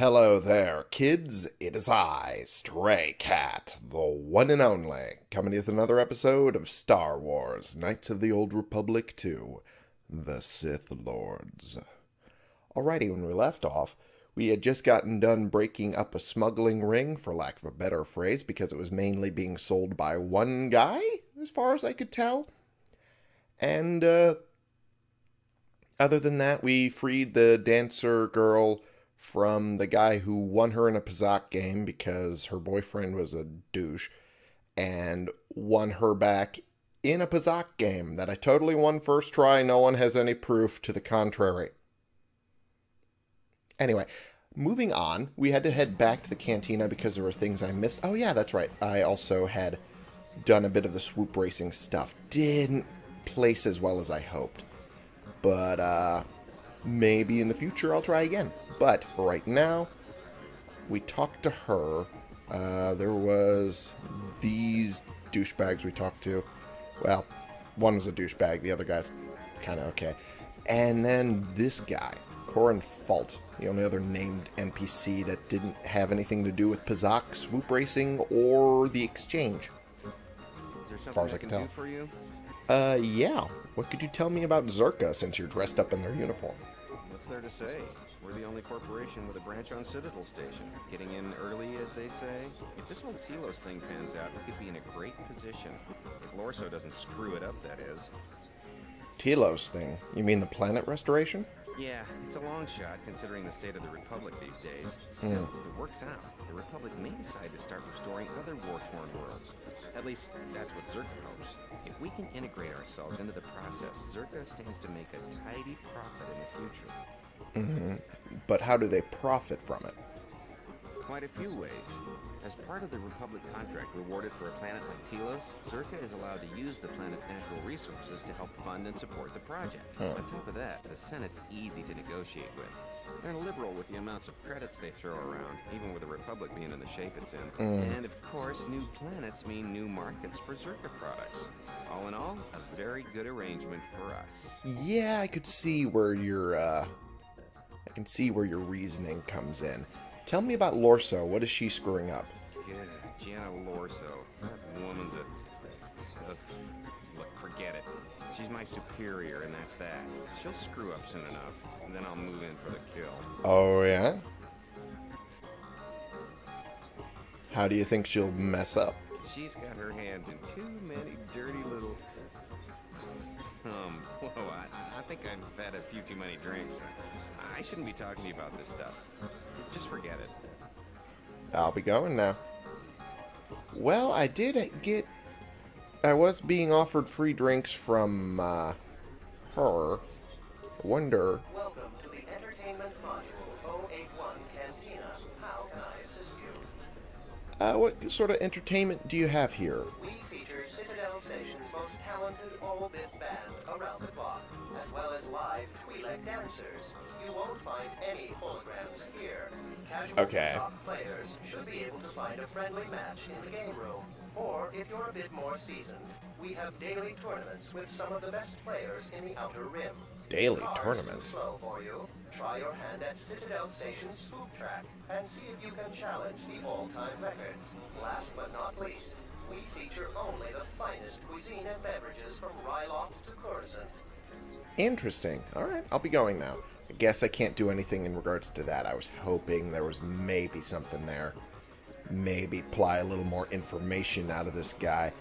Hello there, kids. It is I, Stray Cat, the one and only, coming with another episode of Star Wars: Knights of the Old Republic II: The Sith Lords. Alrighty, when we left off, we had just gotten done breaking up a smuggling ring, for lack of a better phrase, because it was mainly being sold by one guy, as far as I could tell. And, other than that, we freed the dancer girl from the guy who won her in a Pazaak game because her boyfriend was a douche and won her back in a Pazaak game that I totally won first try. No one has any proof to the contrary. Anyway, moving on, we had to head back to the cantina because there were things I missed. Oh yeah, that's right. I also had done a bit of the swoop racing stuff. Didn't place as well as I hoped. But, maybe in the future I'll try again. But for right now, we talked to her. There was these douchebags we talked to. Well, one was a douchebag. The other guy's kind of okay. And then this guy, Corin Fault, the only other named NPC that didn't have anything to do with Pazaak, swoop racing, or the exchange. Is there something as far as I can tell. Do for you? Yeah. What could you tell me about Czerka since you're dressed up in their uniform? What's there to say? We're the only corporation with a branch on Citadel Station. Getting in early, as they say. If this whole Telos thing pans out, we could be in a great position. If Lorso doesn't screw it up, that is. Telos thing? You mean the planet restoration? Yeah, it's a long shot, considering the state of the Republic these days. Still, if it works out, the Republic may decide to start restoring other war-torn worlds. At least, that's what Czerka hopes. If we can integrate ourselves into the process, Czerka stands to make a tidy profit in the future. But how do they profit from it? Quite a few ways. As part of the Republic contract rewarded for a planet like Telos, Czerka is allowed to use the planet's natural resources to help fund and support the project. On top of that, the Senate's easy to negotiate with. They're liberal with the amounts of credits they throw around, even with the Republic being in the shape it's in. And of course, new planets mean new markets for Czerka products. All in all, a very good arrangement for us. Yeah, I could see where your, reasoning comes in. Tell me about Lorso. What is she screwing up? Yeah, Gianna Lorso. That woman's a look, forget it. She's my superior, and that's that. She'll screw up soon enough, and then I'll move in for the kill. Oh, yeah? How do you think she'll mess up? She's got her hands in too many dirty little... whoa, I think I've had a few too many drinks. I shouldn't be talking to you about this stuff. Just forget it. I'll be going now. Well, I did get... I was being offered free drinks from, her. I wonder... Welcome to the Entertainment Module 081 Cantina. How can I assist you? What sort of entertainment do you have here? We feature Citadel Station's most talented all-bit band around the clock, as well as live Twi'lek dancers. You won't find any holograms here. Casual soft players should be able to find a friendly match in the game room. Or, if you're a bit more seasoned, we have daily tournaments with some of the best players in the Outer Rim. Daily tournaments? Slow for you. Try your hand at Citadel Station's swoop track and see if you can challenge the all-time records. Last but not least, we feature only the finest cuisine and beverages from Ryloth to Coruscant. Interesting. Alright, I'll be going now. I guess I can't do anything in regards to that. I was hoping there was maybe something there. Maybe ply a little more information out of this guy.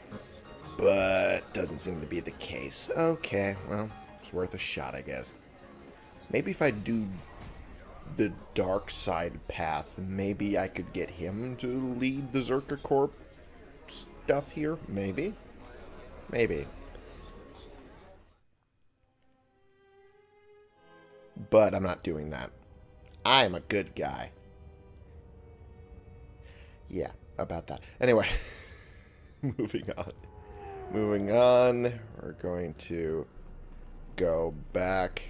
But doesn't seem to be the case. Okay, well, it's worth a shot, I guess. Maybe if I do the dark side path, maybe I could get him to lead the Czerka Corp stuff here. Maybe. Maybe. But I'm not doing that. I'm a good guy. Yeah, about that. Anyway, moving on. Moving on. We're going to go back.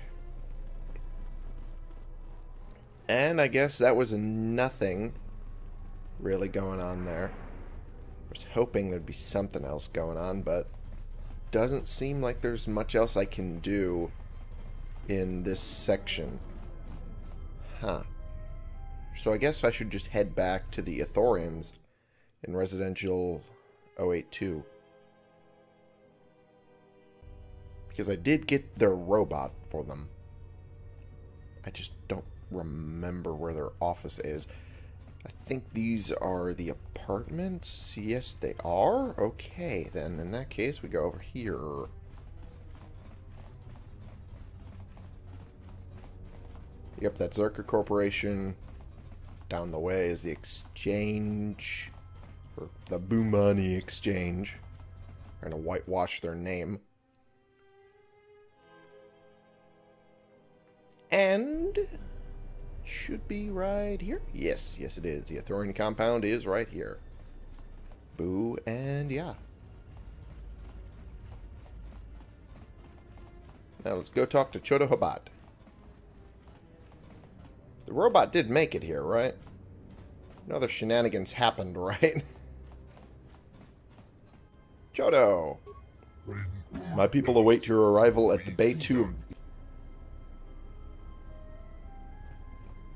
And I guess that was nothing really going on there. I was hoping there'd be something else going on, but doesn't seem like there's much else I can do in this section. Huh. So I guess I should just head back to the Ithorians in Residential 082. Because I did get their robot for them. I just don't remember where their office is. I think these are the apartments. Yes, they are. Okay, then in that case, we go over here. Yep, that's Czerka Corporation. Down the way is the exchange, or the Bumani Exchange. Trying to whitewash their name. And should be right here. Yes, yes it is. The Ithorian compound is right here. Boo and yeah. Now let's go talk to Chodo Habat. The robot did make it here, right? No other shenanigans happened, right? Chodo! My people await your arrival at the Bay 2 of...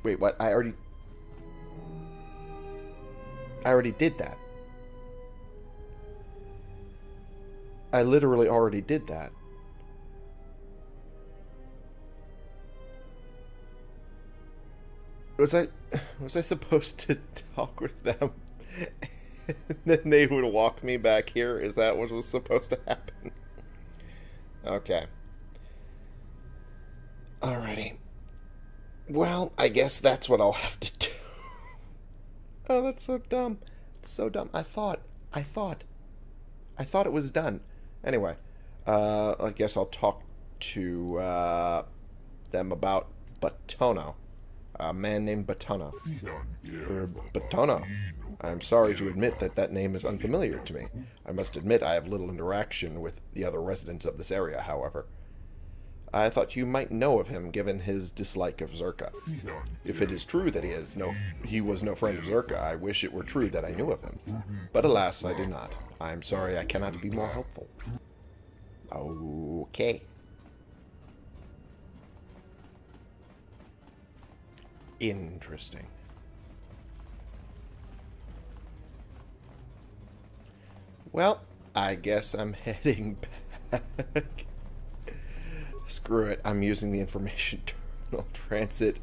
Wait, what? I already did that. I literally already did that. Was I supposed to talk with them and then they would walk me back here? Is that what was supposed to happen? Okay. Alrighty. Well, I guess that's what I'll have to do. Oh, that's so dumb. It's so dumb. I thought it was done. Anyway, I guess I'll talk to them about Batono. A man named Batono. Batono. I'm sorry to admit that that name is unfamiliar to me. I must admit I have little interaction with the other residents of this area, however. I thought you might know of him, given his dislike of Czerka. If it is true that he was no friend of Czerka, I wish it were true that I knew of him. But alas, I do not. I am sorry I cannot be more helpful. Okay. Interesting. Well, I guess I'm heading back. Screw it. I'm using the information terminal transit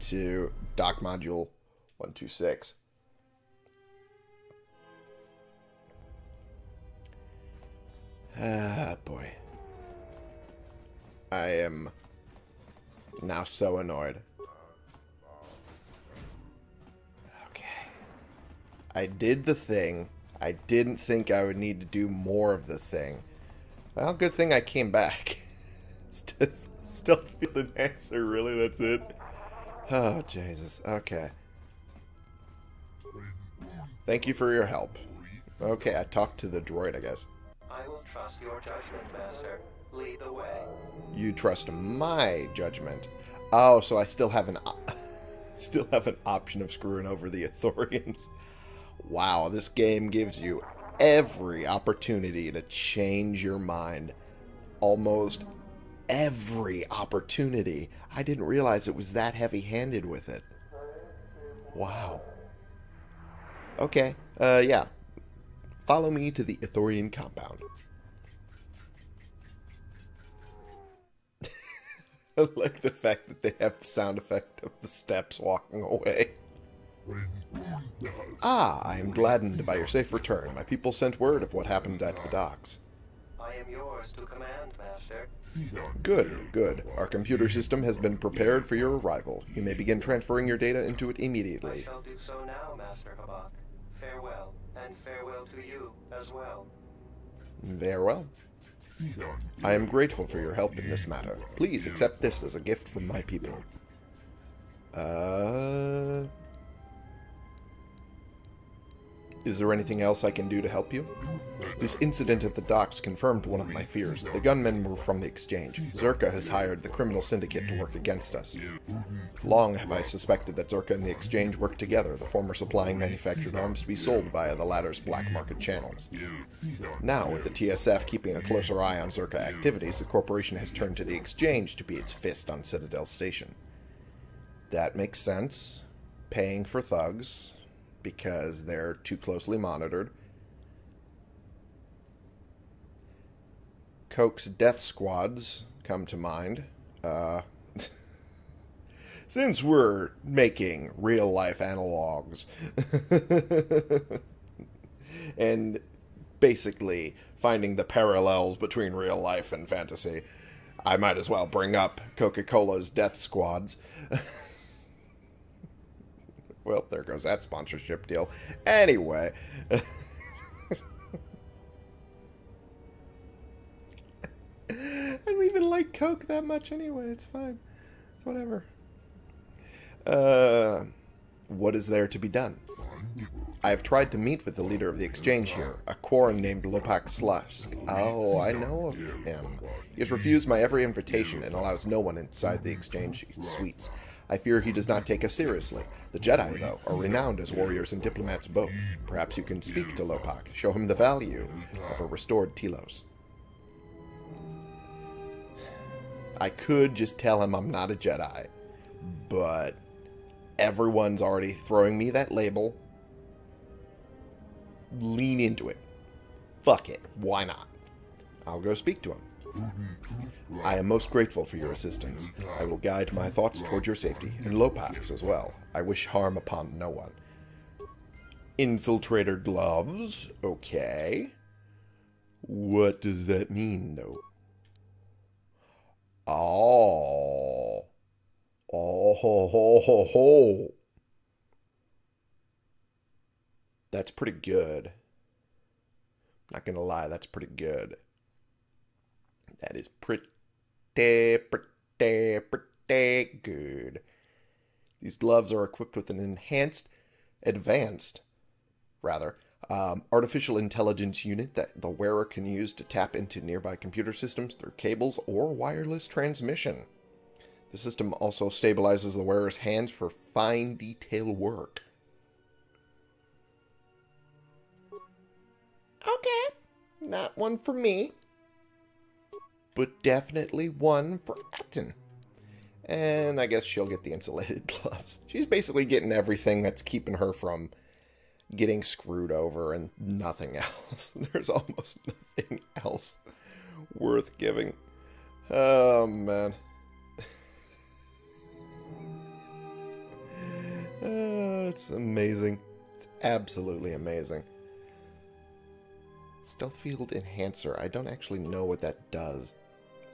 to dock module 126. Ah, boy. I am now so annoyed. I did the thing. I didn't think I would need to do more of the thing. Well, good thing I came back. Still feel an answer, really? That's it? Oh, Jesus. Okay. Thank you for your help. Okay, I talked to the droid, I guess. I will trust your judgment, Master. Lead the way. You trust my judgment. Oh, so I still have an option of screwing over the Ithorians. Wow, this game gives you every opportunity to change your mind. Almost every opportunity. I didn't realize it was that heavy-handed with it. Wow. Okay, yeah. Follow me to the Ithorian compound. I like the fact that they have the sound effect of the steps walking away. Ah, I am gladdened by your safe return. My people sent word of what happened at the docks. I am yours to command, Master. Good, good. Our computer system has been prepared for your arrival. You may begin transferring your data into it immediately. I shall do so now, Master Habat. Farewell, and farewell to you as well. Very well. I am grateful for your help in this matter. Please accept this as a gift from my people. Is there anything else I can do to help you? This incident at the docks confirmed one of my fears. The gunmen were from the exchange. Czerka has hired the criminal syndicate to work against us. Long have I suspected that Czerka and the exchange worked together, the former supplying manufactured arms to be sold via the latter's black market channels. Now, with the TSF keeping a closer eye on Czerka activities, the corporation has turned to the exchange to be its fist on Citadel Station. That makes sense. paying for thugs because they're too closely monitored. Coke's death squads come to mind. Since we're making real-life analogs and basically finding the parallels between real life and fantasy, I might as well bring up Coca-Cola's death squads. Well, there goes that sponsorship deal. Anyway. I don't even like Coke that much anyway. It's fine. It's whatever. What is there to be done? I have tried to meet with the leader of the exchange here, a Quoran named Lopak Slusk. Oh, I know of him. He has refused my every invitation and allows no one inside the exchange suites. I fear he does not take us seriously. The Jedi, though, are renowned as warriors and diplomats both. Perhaps you can speak to Lopak, show him the value of a restored Telos. I could just tell him I'm not a Jedi, but everyone's already throwing me that label. Lean into it. Fuck it. Why not? I'll go speak to him. I am most grateful for your assistance. I will guide my thoughts toward your safety, and Lopak's as well. I wish harm upon no one. Infiltrator gloves? Okay. What does that mean, though? Oh. Oh, ho, ho, ho, ho. That's pretty good. Not gonna lie, that's pretty good. That is pretty good. These gloves are equipped with an advanced artificial intelligence unit that the wearer can use to tap into nearby computer systems through cables or wireless transmission. The system also stabilizes the wearer's hands for fine detail work. Okay, not one for me, but definitely one for Acton. And I guess she'll get the insulated gloves. She's basically getting everything that's keeping her from getting screwed over and nothing else. There's almost nothing else worth giving. Oh, man. It's amazing. It's absolutely amazing. Stealth field enhancer. I don't actually know what that does.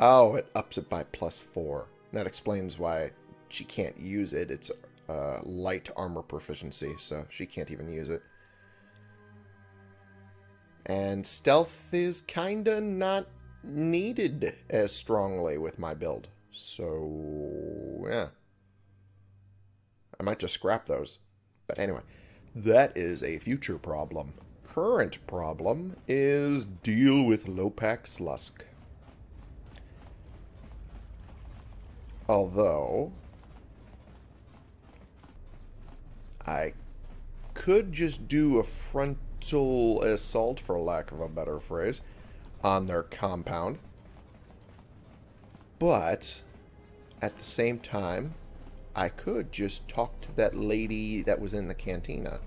Oh, it ups it by +4. That explains why she can't use it. It's light armor proficiency, so she can't even use it. And stealth is kinda not needed as strongly with my build. So, yeah. I might just scrap those. But anyway, that is a future problem. Current problem is deal with Lopak Slusk. Although, I could just do a frontal assault, for lack of a better phrase, on their compound. But, at the same time, I could just talk to that lady that was in the cantina.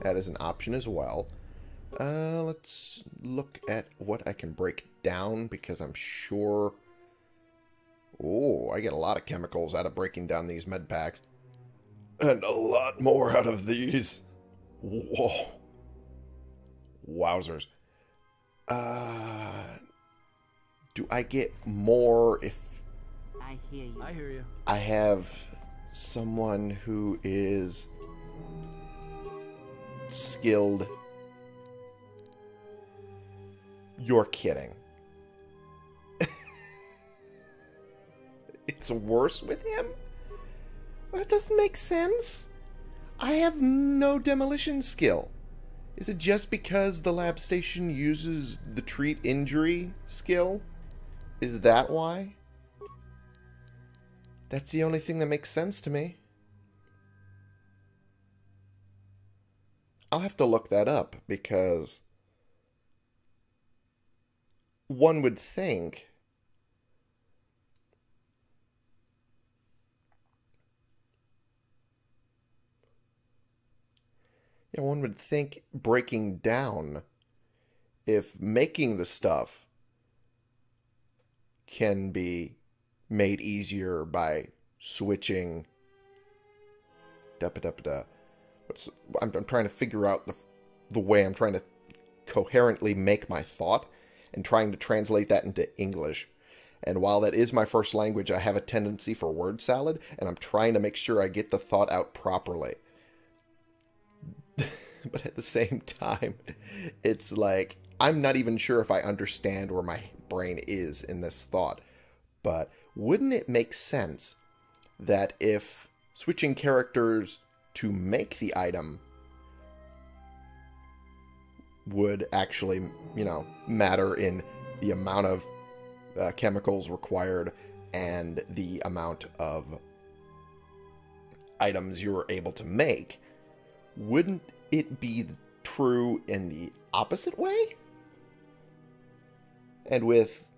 That is an option as well. Let's look at what I can break down, because I'm sure... Oh, I get a lot of chemicals out of breaking down these med packs. And a lot more out of these. Whoa. Wowzers. Do I get more if... I hear you. I hear you. I have someone who is... skilled. You're kidding. It's worse with him? That doesn't make sense. I have no demolition skill. Is it just because the lab station uses the treat injury skill? Is that why? That's the only thing that makes sense to me. I'll have to look that up, because one would think Yeah, one would think breaking down, if making the stuff can be made easier by switching. I'm trying to figure out the way I'm trying to coherently make my thought and trying to translate that into English. And while that is my first language, I have a tendency for word salad, and I'm trying to make sure I get the thought out properly. But at the same time, it's like, I'm not even sure if I understand where my brain is in this thought. But wouldn't it make sense that if switching characters to make the item would actually, you know, matter in the amount of chemicals required and the amount of items you were able to make, wouldn't it be true in the opposite way? And with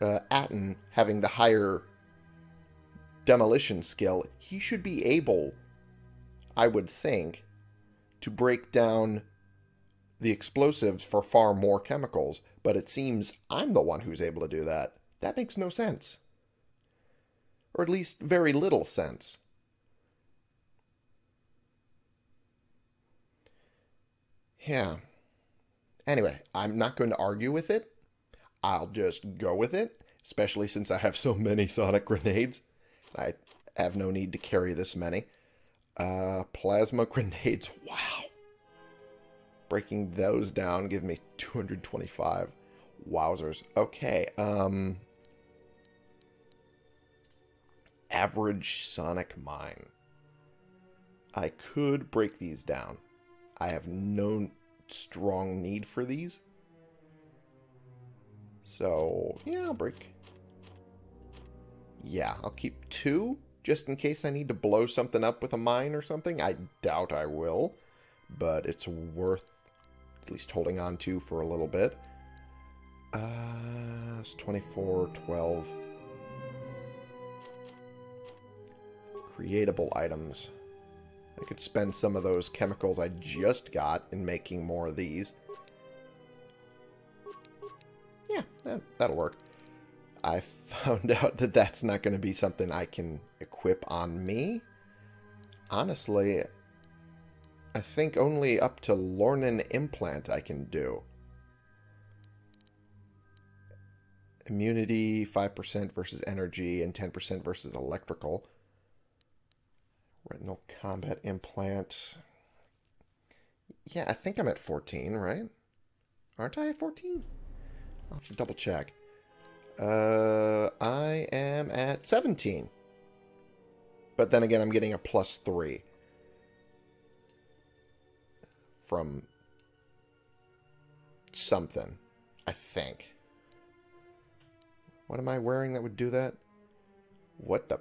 Acton having the higher demolition skill, he should be able, I would think, to break down the explosives for far more chemicals, but it seems I'm the one who's able to do that. That makes no sense. Or at least very little sense. Yeah. Anyway, I'm not going to argue with it. I'll just go with it, especially since I have so many sonic grenades. I have no need to carry this many. Plasma grenades. Wow. Breaking those down give me 225. Wowzers. Okay. Average sonic mine. I could break these down. I have no strong need for these. So, yeah, I'll break. Yeah, I'll keep two just in case I need to blow something up with a mine or something. I doubt I will, but it's worth at least holding on to for a little bit. It's 24, 12. Creatable items. I could spend some of those chemicals I just got in making more of these. Yeah, that'll work. I found out that that's not going to be something I can equip on me. Honestly, I think only up to Lornan Implant I can do. Immunity, 5% versus energy, and 10% versus electrical. Retinal Combat Implant. Yeah, I think I'm at 14, right? Aren't I at 14? I'll have to double check. I am at 17. But then again, I'm getting a +3. From something, I think. What am I wearing that would do that? What the...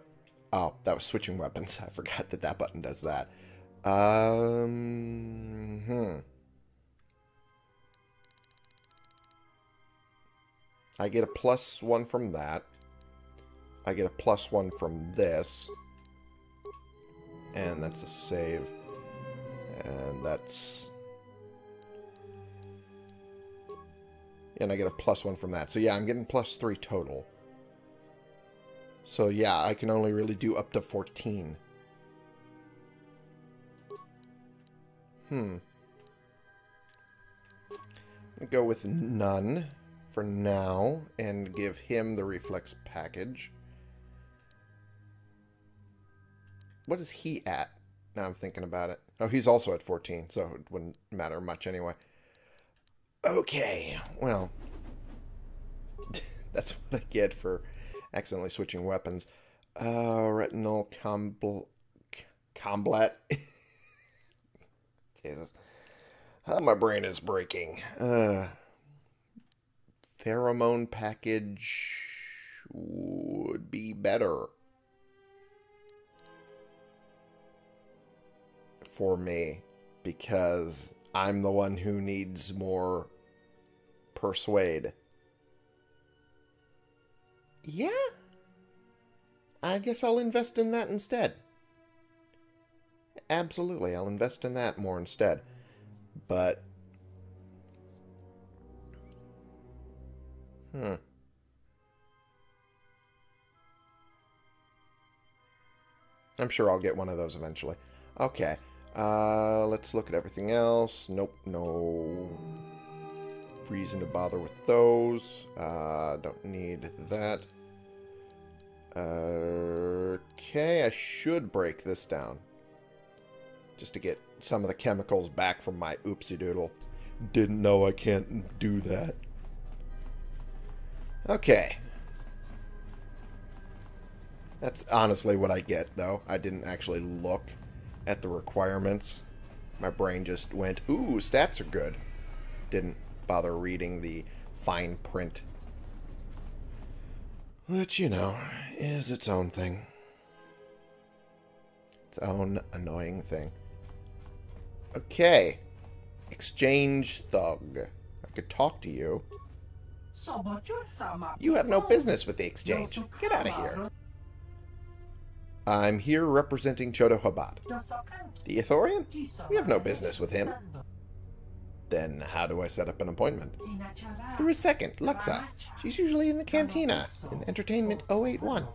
Oh, that was switching weapons. I forgot that that button does that. I get a +1 from that. I get a +1 from this. And that's a save. And that's... And I get a +1 from that. So yeah, I'm getting +3 total. So yeah, I can only really do up to 14. I'll go with none for now and give him the reflex package. What is he at? Now I'm thinking about it. Oh, he's also at 14, so it wouldn't matter much anyway. Okay, well, that's what I get for accidentally switching weapons. Retinal combat. Jesus. Oh, my brain is breaking. Pheromone package would be better. For me, because I'm the one who needs more persuade. Yeah, I guess I'll invest in that instead. absolutely, I'll invest in that more instead. But... I'm sure I'll get one of those eventually. Okay. Let's look at everything else. Nope, no reason to bother with those. Don't need that. Okay, I should break this down. Just to get some of the chemicals back from my oopsie doodle. Didn't know I can't do that. Okay. That's honestly what I get, though. I didn't actually look at the requirements. My brain just went, ooh, stats are good. Didn't bother reading the fine print. Which, you know, is its own thing. Its own annoying thing. Okay. Exchange thug. I could talk to you. You have no business with the exchange. Get out of here. I'm here representing Chodo Habat. The Ithorian? We have no business with him. Then how do I set up an appointment? Through his second, Luxa. She's usually in the cantina, in Entertainment 081.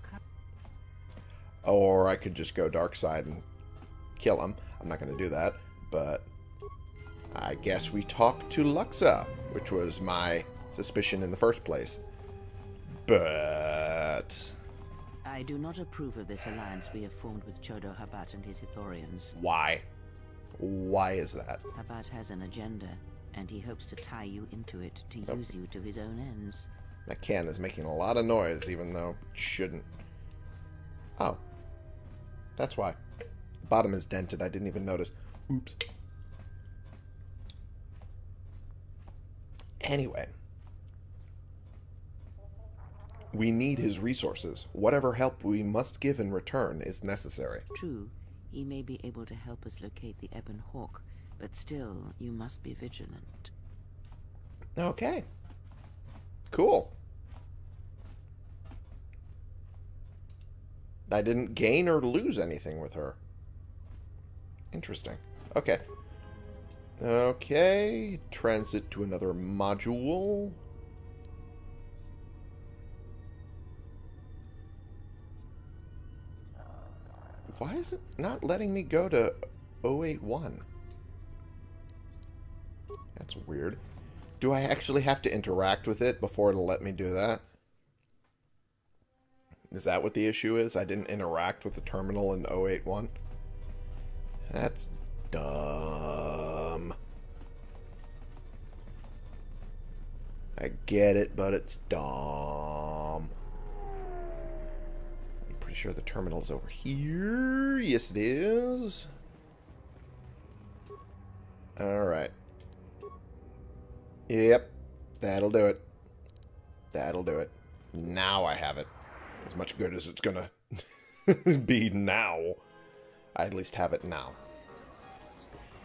Or I could just go dark side and kill him. I'm not going to do that, but I guess we talk to Luxa, which was my suspicion in the first place. But... I do not approve of this alliance we have formed with Chodo Habat and his Ithorians. Why? Why is that? Habat has an agenda, and he hopes to tie you into it, to use you to his own ends. That can is making a lot of noise, even though it shouldn't. Oh. That's why. The bottom is dented. I didn't even notice. Oops. Anyway. We need his resources. Whatever help we must give in return is necessary. True. He may be able to help us locate the Ebon Hawk, but still, you must be vigilant. Okay. Cool. I didn't gain or lose anything with her. Interesting. Okay. Okay. Transit to another module. Why is it not letting me go to 081? That's weird. Do I actually have to interact with it before it'll let me do that? Is that what the issue is? I didn't interact with the terminal in 081? That's dumb. I get it, but it's dumb. Pretty sure the terminal's over here. Yes, it is. Alright. Yep. That'll do it. That'll do it. Now I have it. As much good as it's gonna be now. I at least have it now.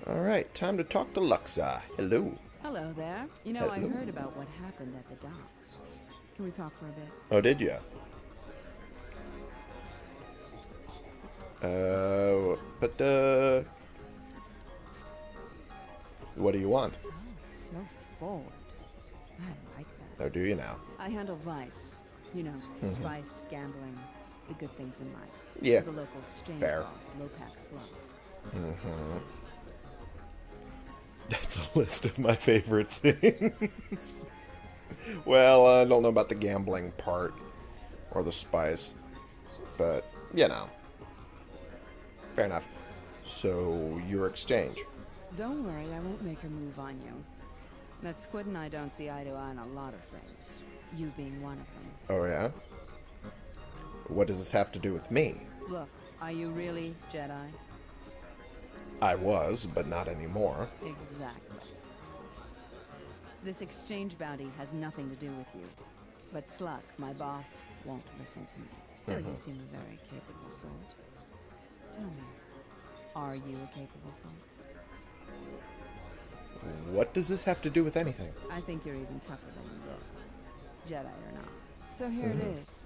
Alright, time to talk to Luxa. Hello. Hello there. You know, I heard about what happened at the docks. Can we talk for a bit? Oh, did you? What do you want? Oh, so forward. I like that. Oh, do you now? I handle vice. You know, spice, gambling, the good things in life. Yeah. The local exchange boss, Lopak Slusk. Mm-hmm. That's a list of my favorite things. Well, I don't know about the gambling part or the spice, but, you know. Fair enough. So, your exchange. Don't worry, I won't make a move on you. That squid and I don't see eye to eye on a lot of things. You being one of them. Oh, yeah? What does this have to do with me? Look, are you really Jedi? I was, but not anymore. Exactly. This exchange bounty has nothing to do with you. But Slusk, my boss, won't listen to me. Still, you seem a very capable sort. Tell me, are you a capable soul? What does this have to do with anything? I think you're even tougher than you look, Jedi or not. So here it is.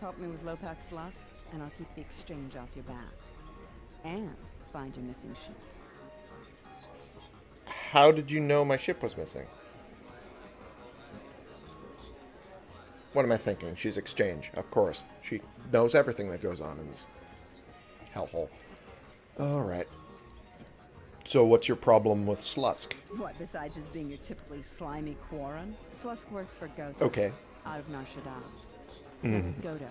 Help me with Lopak Slusk, and I'll keep the exchange off your back. And find your missing ship. How did you know my ship was missing? What am I thinking? She's Exchange, of course. She knows everything that goes on in this hellhole. Alright. So what's your problem with Slusk? What, besides his being your typically slimy Quarren? Slusk works for Goto. Okay. Out of Nar Shaddaa. That's Goto.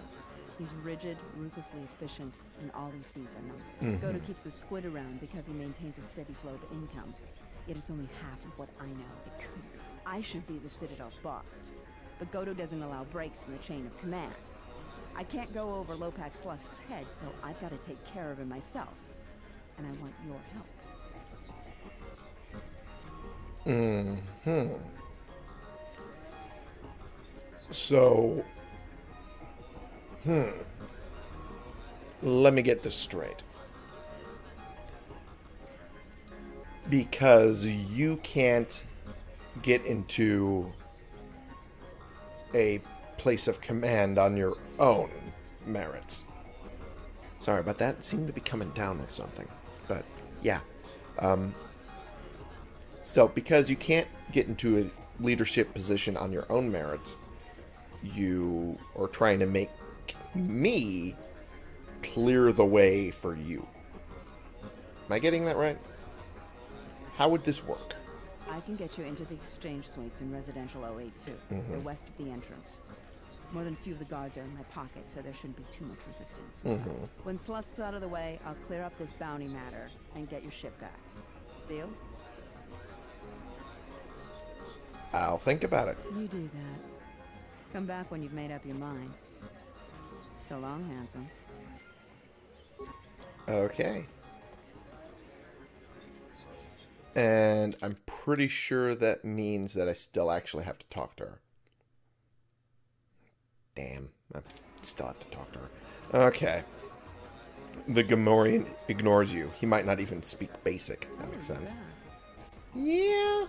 He's rigid, ruthlessly efficient, and all he sees are numbers. Goto keeps the squid around because he maintains a steady flow of income. It is only half of what I know it could be. I should be the Citadel's boss. But Goto doesn't allow breaks in the chain of command. I can't go over Lopak Slusk's head, so I've got to take care of him myself. And I want your help. So... Let me get this straight. Because you can't get into a place of command on your own merits. Sorry, but that seemed to be coming down with something. But, yeah. So, because you can't get into a leadership position on your own merits, you are trying to make me clear the way for you. Am I getting that right? How would this work? I can get you into the exchange suites in Residential 082. They're west of the entrance. More than a few of the guards are in my pocket, so there shouldn't be too much resistance. When Slusk's out of the way, I'll clear up this bounty matter and get your ship back. Deal? I'll think about it. You do that. Come back when you've made up your mind. So long, handsome. Okay. And I'm pretty sure that means that I still actually have to talk to her. Damn, I still have to talk to her. Okay. The Gamorrean ignores you. He might not even speak basic. That makes sense. Yeah.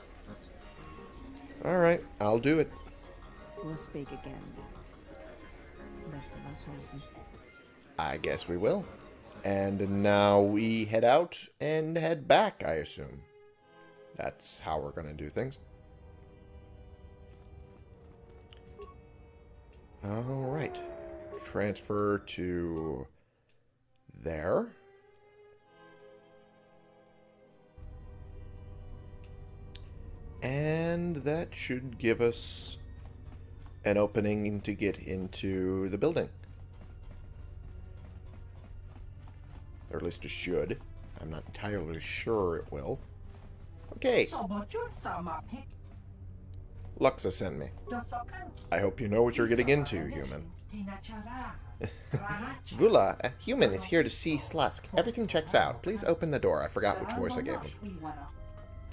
Alright, I'll do it. We'll speak again. Best of luck, handsome. I guess we will. And now we head out and head back, I assume. That's how we're going to do things. Alright. Transfer to there. And that should give us an opening to get into the building. Or at least it should. I'm not entirely sure it will. Okay. Luxa sent me. I hope you know what you're getting into, human. Vula, a human is here to see Slusk. Everything checks out. Please open the door. I forgot which voice I gave him.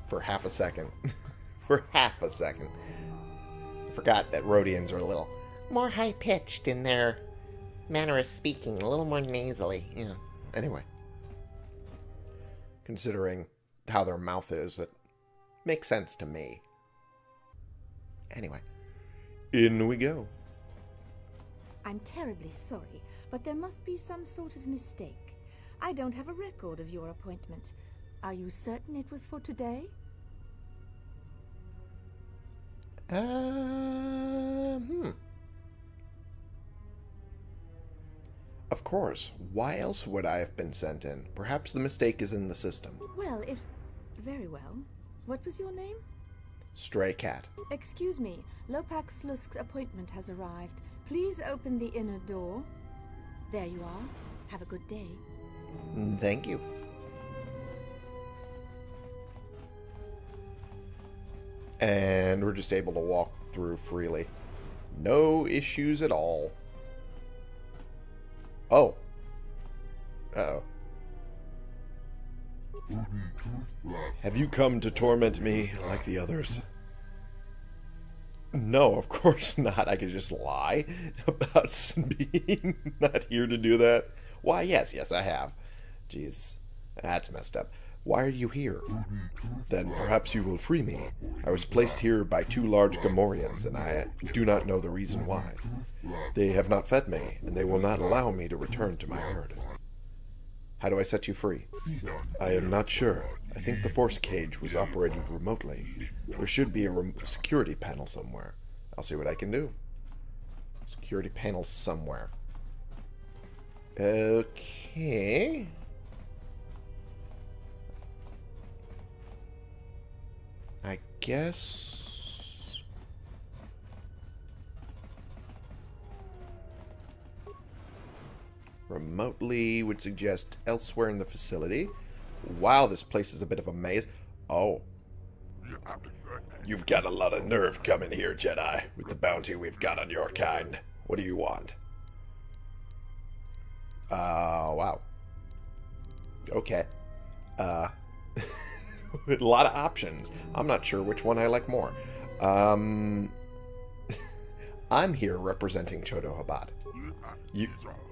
For half a second. For half a second. I forgot that Rodians are a little more high-pitched in their manner of speaking. A little more nasally. Yeah. Anyway. Considering how their mouth is, it makes sense to me. Anyway. In we go. I'm terribly sorry, but there must be some sort of mistake. I don't have a record of your appointment. Are you certain it was for today? Of course. Why else would I have been sent in? Perhaps the mistake is in the system. Well, if... Very well. What was your name? Stray Cat. Excuse me. Lopak Slusk's appointment has arrived. Please open the inner door. There you are. Have a good day. Thank you. And we're just able to walk through freely. No issues at all. Oh. Uh-oh. Have you come to torment me like the others? No, of course not. I could just lie about being not here to do that. Why, yes, I have. Jeez, that's messed up. Why are you here? Then perhaps you will free me. I was placed here by two large Gamorreans, and I do not know the reason why. They have not fed me, and they will not allow me to return to my herd. How do I set you free? I am not sure. I think the force cage was operated remotely. There should be a security panel somewhere. I'll see what I can do. Security panel somewhere. Okay. I guess... remotely would suggest elsewhere in the facility. Wow, this place is a bit of a maze. Oh. You've got a lot of nerve coming here, Jedi, with the bounty we've got on your kind. What do you want? Wow. Okay. A lot of options. I'm not sure which one I like more. I'm here representing Chodo Habat.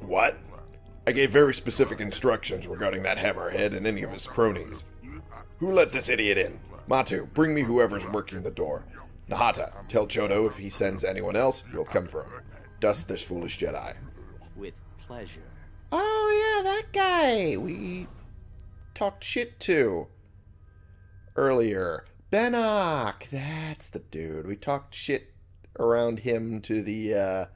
What? I gave very specific instructions regarding that hammerhead and any of his cronies. Who let this idiot in? Matu, bring me whoever's working the door. Nahata, tell Chodo if he sends anyone else, we'll come for him. Dust this foolish Jedi. With pleasure. Oh, yeah, that guy we talked shit to earlier. Benok, that's the dude. We talked shit around him to the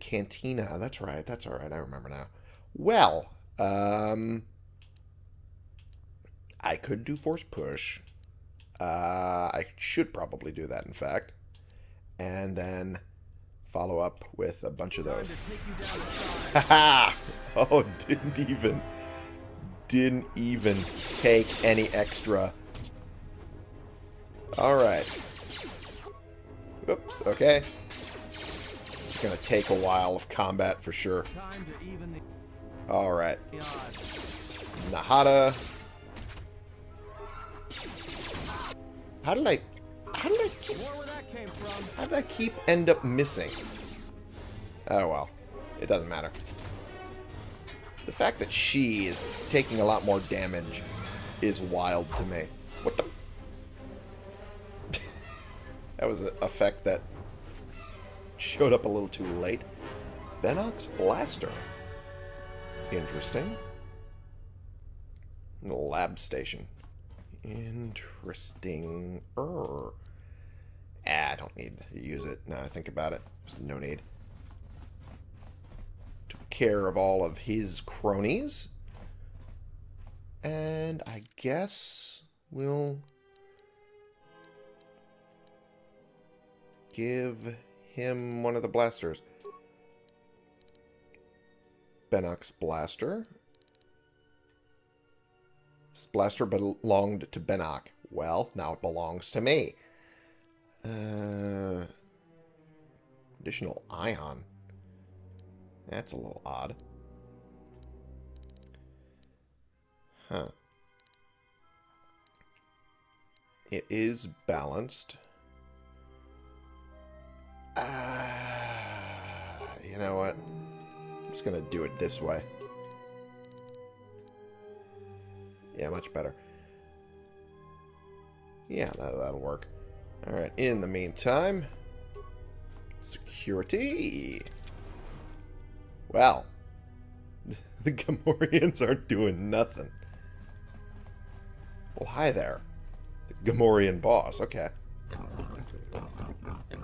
cantina. That's right. That's all right. I remember now. Well, I could do force push. I should probably do that, in fact. And then... follow up with a bunch of those. Haha! Oh, didn't even take any extra. Alright. Oops, okay. It's gonna take a while of combat for sure. Alright. Nahata. How did I end up missing? Oh well, it doesn't matter. The fact that she is taking a lot more damage is wild to me. What the? That was an effect that showed up a little too late. Benok's blaster. Interesting. The lab station. Interesting. I don't need to use it. Now I think about it. There's no need. Took care of all of his cronies. And I guess we'll give him one of the blasters. Benok's blaster. This blaster belonged to Benok. Well, now it belongs to me. Additional ion. That's a little odd. Huh. It is balanced. You know what? I'm just gonna do it this way. Yeah, much better. Yeah, that'll work. Alright, in the meantime, security. Well, the Gamorreans aren't doing nothing. Well, hi there. The Gamorrean boss, okay.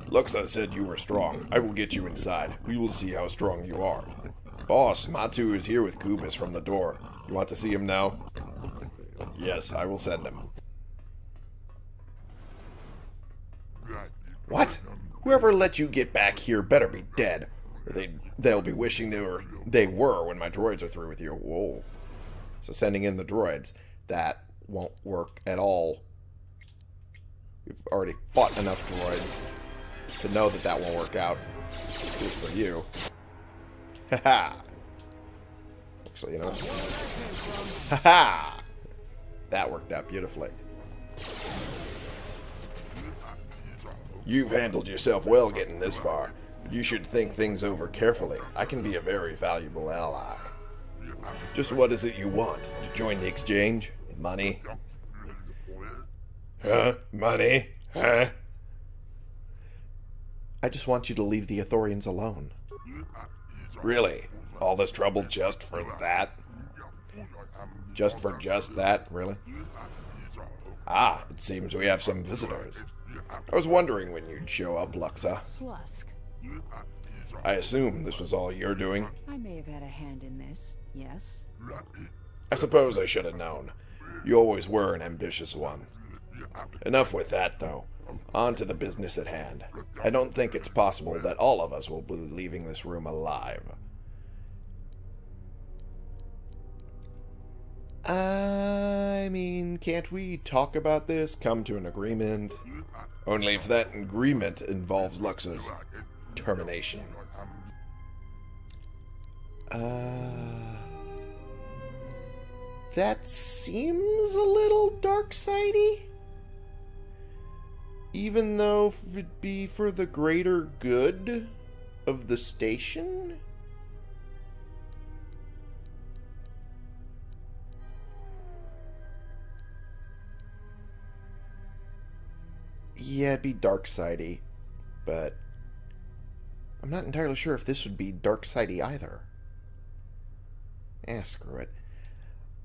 Luxa said you were strong. I will get you inside. We will see how strong you are. Boss, Matu is here with Kubis from the door. You want to see him now? Yes, I will send him. What? Whoever let you get back here better be dead, or they'll be wishing they were when my droids are through with you. Whoa. So sending in the droids, that won't work at all. You've already fought enough droids to know that that won't work out, at least for you. Haha. Actually, you know. Haha. That worked out beautifully. You've handled yourself well getting this far. You should think things over carefully. I can be a very valuable ally. Just what is it you want? To join the exchange? Money? Huh? Money? Huh? I just want you to leave the Ithorians alone. Really? All this trouble just for that? Just for just that, really? Ah, it seems we have some visitors. I was wondering when you'd show up, Luxa. Slusk. I assume this was all you're doing. I may have had a hand in this, yes. I suppose I should have known. You always were an ambitious one. Enough with that, though. On to the business at hand. I don't think it's possible that all of us will be leaving this room alive. I mean, can't we talk about this? Come to an agreement? Only if that agreement involves Lux's termination. That seems a little dark-sidey. Even though it'd be for the greater good of the station? Yeah, it'd be dark-sidey, but I'm not entirely sure if this would be dark-sidey either. Eh, screw it.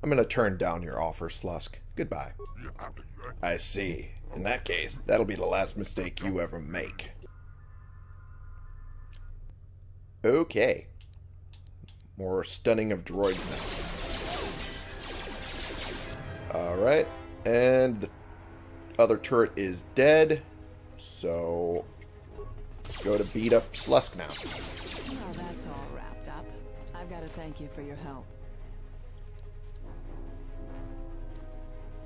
I'm gonna turn down your offer, Slusk. Goodbye. I see. In that case, that'll be the last mistake you ever make. Okay. More stunning of droids now. Alright. And the other turret is dead. So, let's go to beat up Slusk now. Well, that's all wrapped up. I've got to thank you for your help.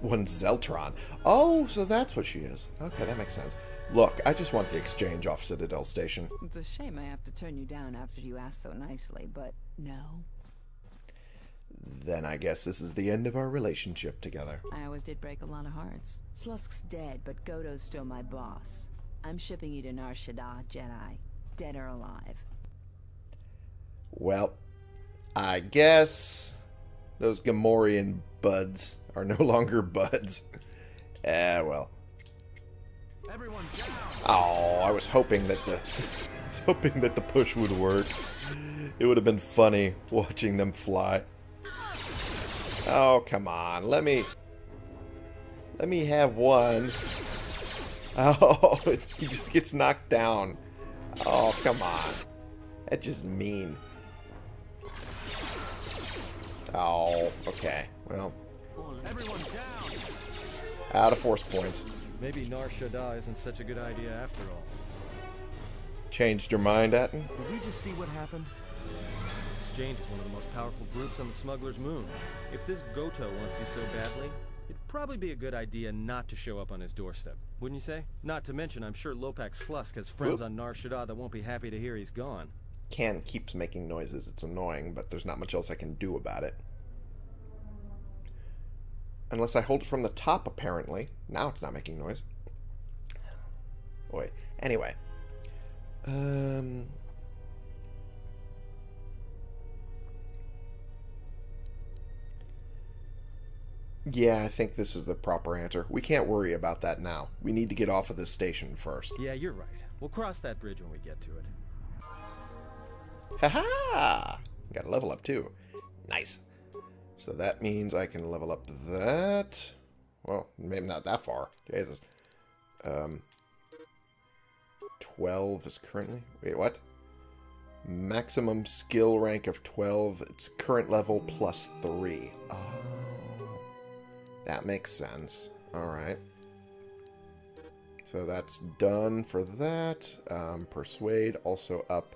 One Zeltron. Oh, so that's what she is. Okay, that makes sense. Look, I just want the exchange off Citadel Station. It's a shame I have to turn you down after you asked so nicely, but no. Then I guess this is the end of our relationship together. I always did break a lot of hearts. Slusk's dead, but Goto's still my boss. I'm shipping you to Nar Shaddaa, Jedi. Dead or alive. Well, I guess those Gamorrean buds are no longer buds. Eh, well. Everyone down. Oh, I was hoping that the push would work. It would have been funny watching them fly. Oh, come on. Let me have one. Oh, he just gets knocked down. Oh, come on. That's just mean. Oh, okay. Well, everyone down. Out of force points. Maybe Nar Shaddaa isn't such a good idea after all. Changed your mind, Acton? Did we just see what happened? Exchange is one of the most powerful groups on the smuggler's moon. If this Goto wants you so badly, it'd probably be a good idea not to show up on his doorstep, wouldn't you say? Not to mention, I'm sure Lopak Slusk has friends on Nar Shaddaa that won't be happy to hear he's gone. Can keeps making noises. It's annoying, but there's not much else I can do about it. Unless I hold it from the top, apparently. Now it's not making noise. Oi. Anyway. Yeah, I think this is the proper answer. We can't worry about that now. We need to get off of this station first. Yeah, you're right. We'll cross that bridge when we get to it. Haha! Got a level up too. Nice. So that means I can level up that. Well, maybe not that far. Jesus. 12 is currently. Wait, what? Maximum skill rank of 12. It's current level plus 3. Oh. That makes sense. Alright. So that's done for that. Persuade also up.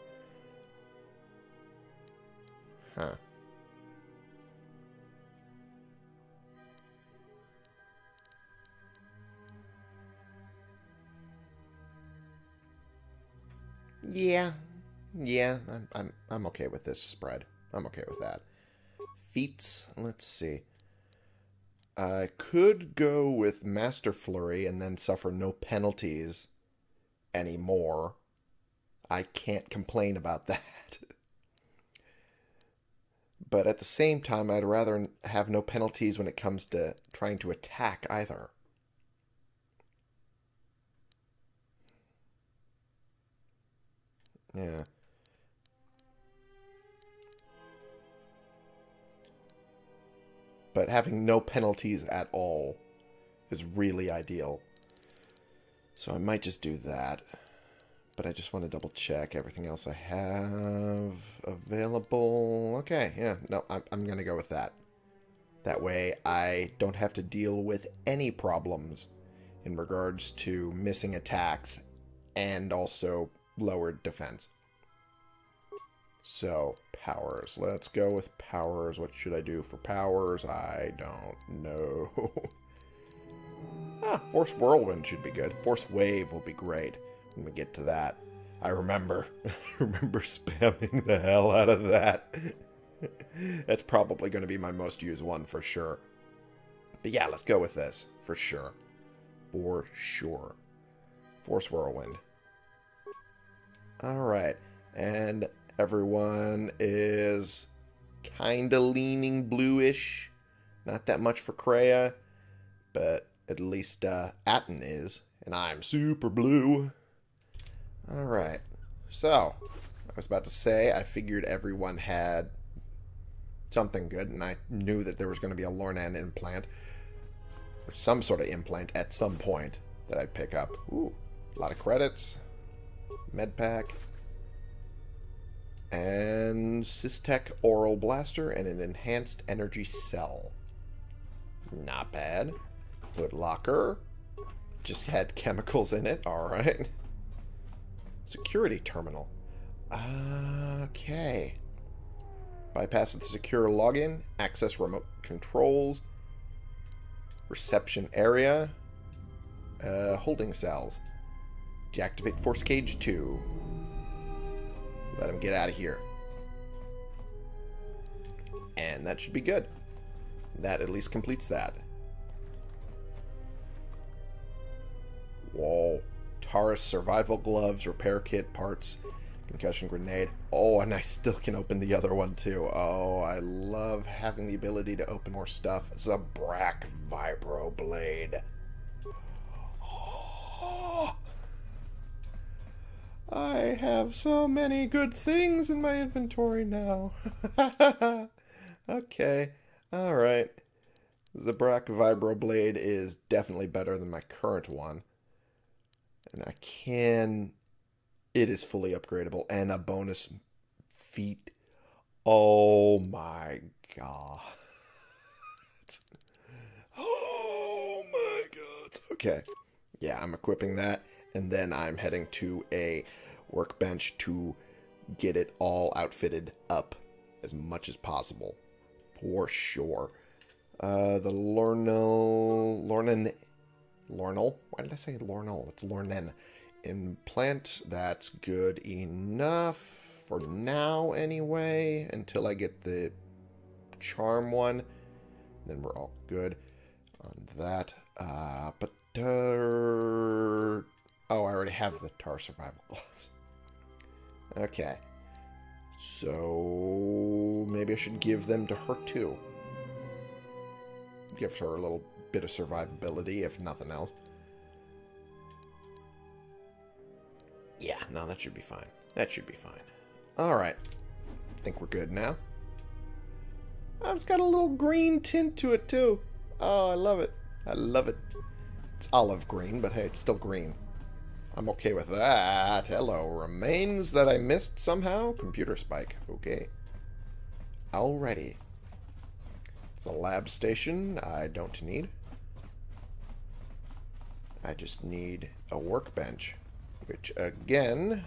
Huh. Yeah, I'm okay with this spread. I'm okay with that. Feats, let's see. I could go with Master Flurry and then suffer no penalties anymore. I can't complain about that. But at the same time, I'd rather have no penalties when it comes to trying to attack either. Yeah. but having no penalties at all is really ideal. So I might just do that. But I just want to double check everything else I have available. Okay, yeah, no, I'm going to go with that. That way I don't have to deal with any problems in regards to missing attacks and also lowered defense. So, powers. Let's go with powers. What should I do for powers? I don't know. Ah, Force Whirlwind should be good. Force Wave will be great. When we get to that, I remember spamming the hell out of that. That's probably going to be my most used one for sure. But yeah, let's go with this for sure. For sure. Force Whirlwind. Alright. And everyone is kind of leaning bluish. Not that much for Kreia. But at least Acton is. And I'm super blue. Alright, so, I was about to say, I figured everyone had something good, and I knew that there was going to be a Lornan implant, or some sort of implant at some point that I'd pick up. Ooh, a lot of credits, medpack, and Systech Oral Blaster, and an Enhanced Energy Cell. Not bad. Foot Locker, just had chemicals in it, alright. Security terminal. Okay. Bypass the secure login. Access remote controls. Reception area. Holding cells. Deactivate Force Cage 2. Let him get out of here. And that should be good. That at least completes that. Whoa. Taurus survival gloves, repair kit, parts, concussion grenade. Oh, and I still can open the other one too. Oh, I love having the ability to open more stuff. Zabrak vibroblade. Oh, I have so many good things in my inventory now. Okay, all right. Zabrak vibroblade is definitely better than my current one. And I can, it is fully upgradable, and a bonus feat. Oh my god. Oh my god. Okay. Yeah, I'm equipping that, and then I'm heading to a workbench to get it all outfitted up as much as possible. For sure. The Lornal? Why did I say Lornal? It's Lornen. Implant. That's good enough for now anyway, until I get the charm one. Then we're all good on that. Oh, I already have the Tar Survival Gloves. Okay. So maybe I should give them to her too. Give her a little bit of survivability, if nothing else. Yeah, no, that should be fine. That should be fine. Alright. I think we're good now. Oh, it's got a little green tint to it, too. Oh, I love it. I love it. It's olive green, but hey, it's still green. I'm okay with that. Hello. Remains that I missed somehow? Computer spike. Okay. Alrighty. It's a lab station. I don't need. I just need a workbench, which again...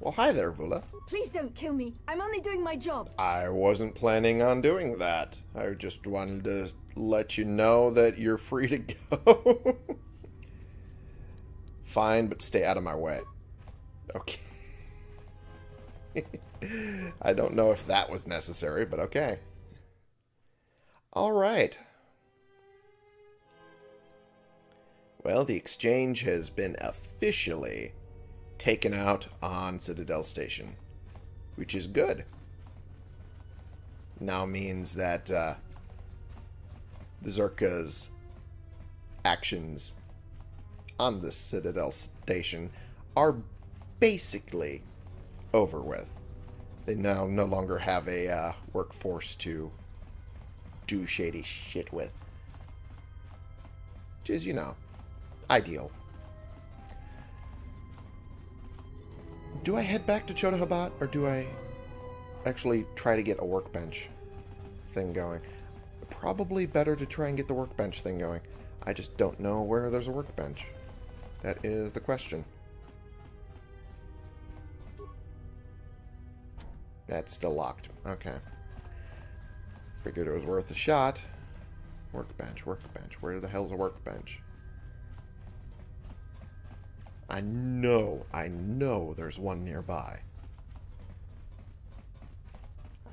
Well, hi there, Vula. Please don't kill me. I'm only doing my job. I wasn't planning on doing that. I just wanted to let you know that you're free to go. Fine, but stay out of my way. Okay. I don't know if that was necessary, but okay. Alright. Well, the exchange has been officially taken out on Citadel Station, which is good. Now means that the Czerka's actions on the Citadel Station are basically over with. They now no longer have a workforce to do shady shit with. Which is, you know, ideal. Do I head back to Chodo Habat, or do I actually try to get a workbench thing going? Probably better to try and get the workbench thing going. I just don't know where there's a workbench. That is the question. That's still locked. Okay. Figured it was worth a shot. Workbench, workbench. Where the hell's a workbench? I know there's one nearby.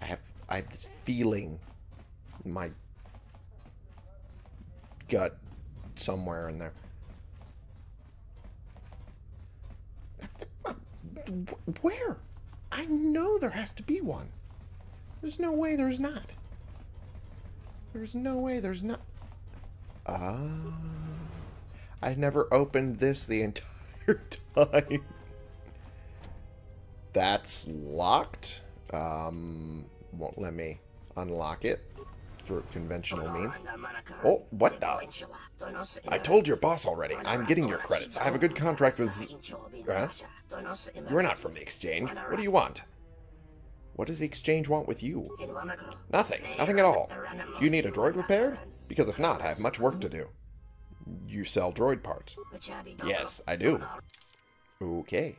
I have this feeling in my gut somewhere in there. Where? I know there has to be one. There's no way there's not. There's no way there's not. I never opened this the entire time. That's locked. Won't let me unlock it through conventional means. Oh, what the? I told your boss already. I'm getting your credits. I have a good contract with... Huh? You're not from the exchange. What do you want? What does the exchange want with you? Nothing. Nothing at all. Do you need a droid repaired? Because if not, I have much work to do. You sell droid parts. Yes, I do. Okay.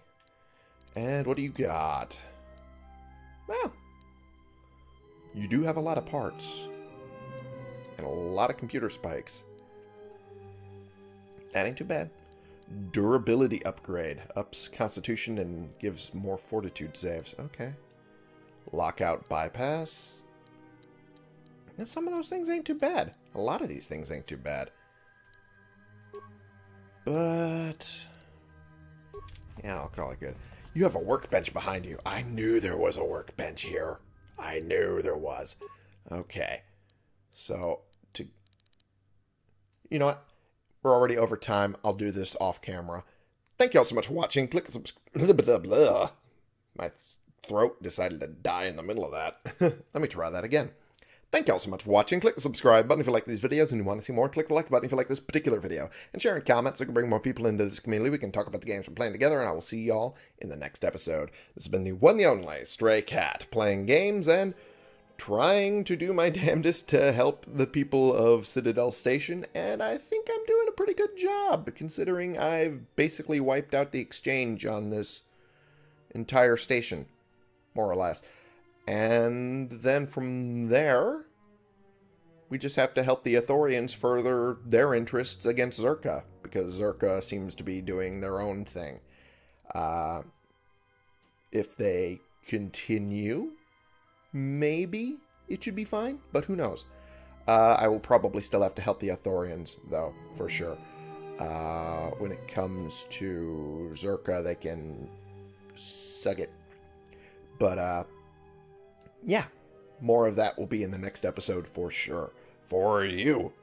And what do you got? Well, you do have a lot of parts. And a lot of computer spikes. That ain't too bad. Durability upgrade. Ups constitution and gives more fortitude saves. Okay. Lockout bypass. And some of those things ain't too bad. A lot of these things ain't too bad. But... yeah, I'll call it good. You have a workbench behind you. I knew there was a workbench here. I knew there was. Okay. So, to... you know what? We're already over time. I'll do this off camera. Thank you all so much for watching. Click subscribe. Blah, blah, blah. My throat decided to die in the middle of that. Let me try that again. Thank you all so much for watching. Click the subscribe button if you like these videos and you want to see more. Click the like button if you like this particular video. And share and comment so we can bring more people into this community. We can talk about the games we're playing together, and I will see y'all in the next episode. This has been the one and only Stray Cat, playing games and trying to do my damnedest to help the people of Citadel Station. And I think I'm doing a pretty good job, considering I've basically wiped out the exchange on this entire station, more or less. And then from there, we just have to help the Ithorians further their interests against Czerka, because Czerka seems to be doing their own thing. If they continue, maybe it should be fine, but who knows? I will probably still have to help the Ithorians, though, for sure. When it comes to Czerka, they can suck it. But, yeah, more of that will be in the next episode for sure. For you.